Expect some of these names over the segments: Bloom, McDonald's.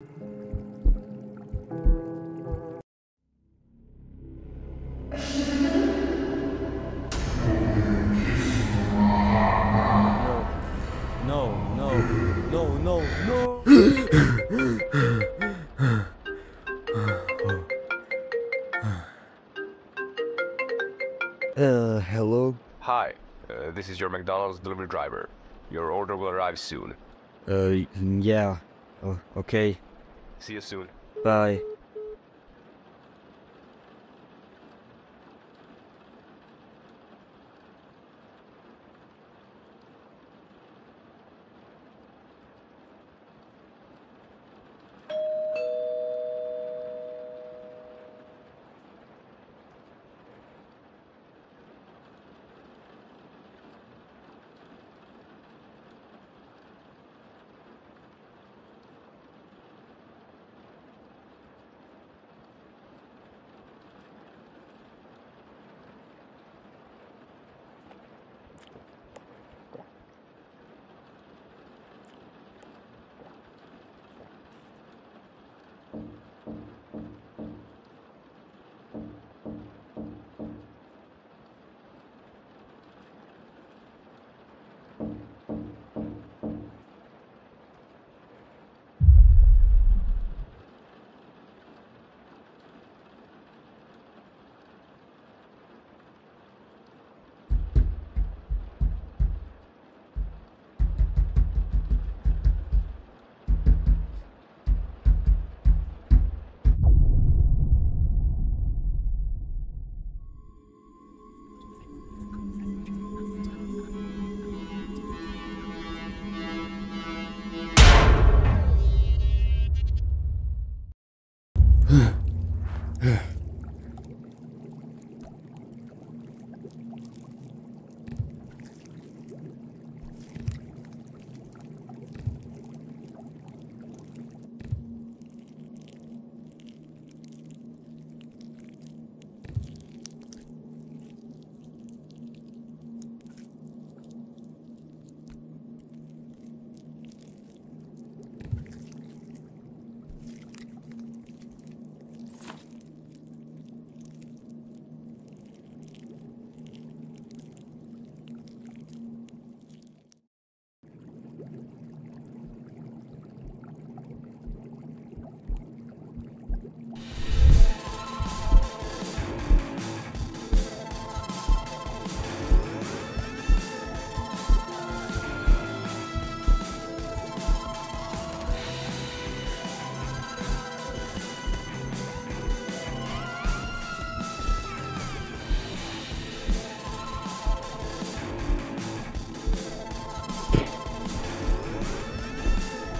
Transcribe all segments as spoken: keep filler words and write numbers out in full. No, no. uh, hello? Hi, uh, this is your McDonald's delivery driver. Your order will arrive soon. Uh, yeah. Oh, okay. See you soon. Bye.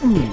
Mm.